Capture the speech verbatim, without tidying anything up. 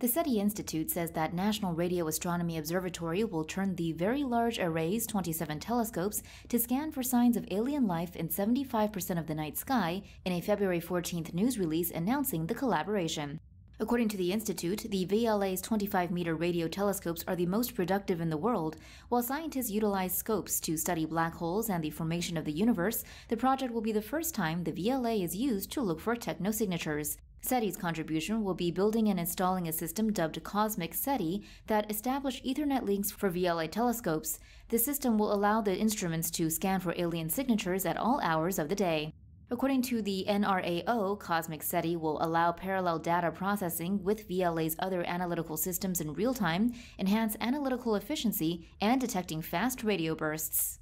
The SETI Institute says that National Radio Astronomy Observatory will turn the Very Large Array's twenty-seven telescopes to scan for signs of alien life in seventy-five percent of the night sky in a February fourteenth news release announcing the collaboration. According to the Institute, the V L A's twenty-five meter radio telescopes are the most productive in the world. While scientists utilize scopes to study black holes and the formation of the universe, the project will be the first time the V L A is used to look for technosignatures. SETI's contribution will be building and installing a system dubbed COSMIC SETI that establish Ethernet links for V L A telescopes. The system will allow the instruments to scan for alien signatures at all hours of the day. According to the N R A O, COSMIC SETI will allow parallel data processing with V L A's other analytical systems in real time, enhance analytical efficiency, and detecting fast radio bursts.